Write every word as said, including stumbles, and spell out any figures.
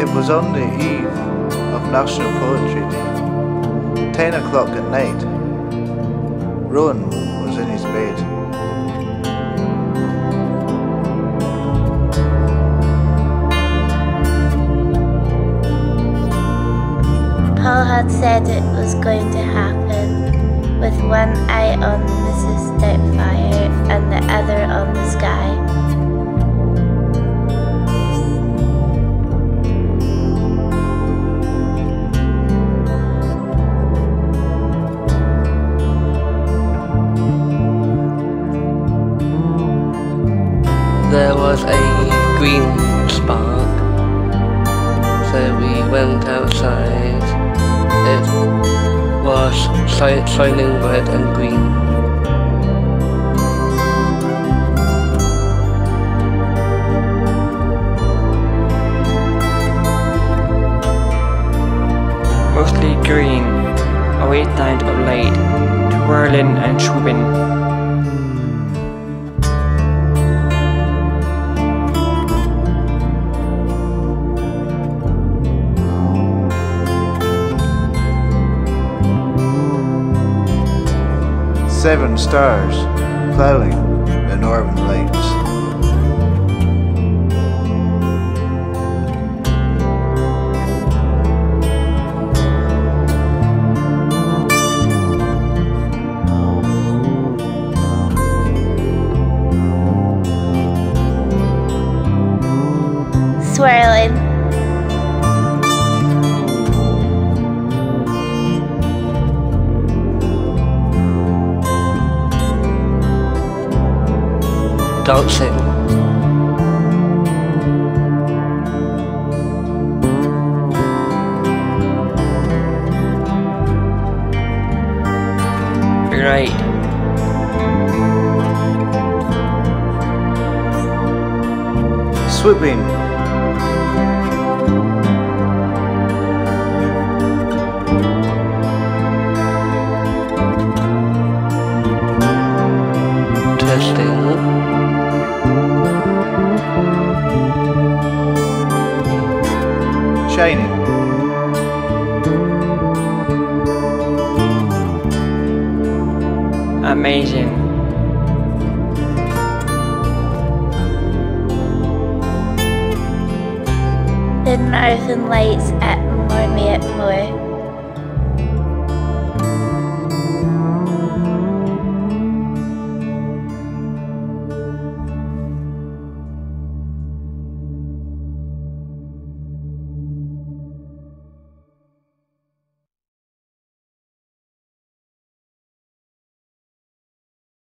It was on the eve of National Poetry Day, ten o'clock at night. Rowan was in his bed. Paul had said it was going to happen, with one eye on Missus Doubtfire and the other on the sky. There was a green spark, so we went outside. It was shining red and green. Mostly green, a white night of light, twirling and swooping. Seven stars plowing the northern lights. Swirling. Dancing. Right. Swooping. Twisting. Shining. Amazing. The northern lights at Moniack Mhor.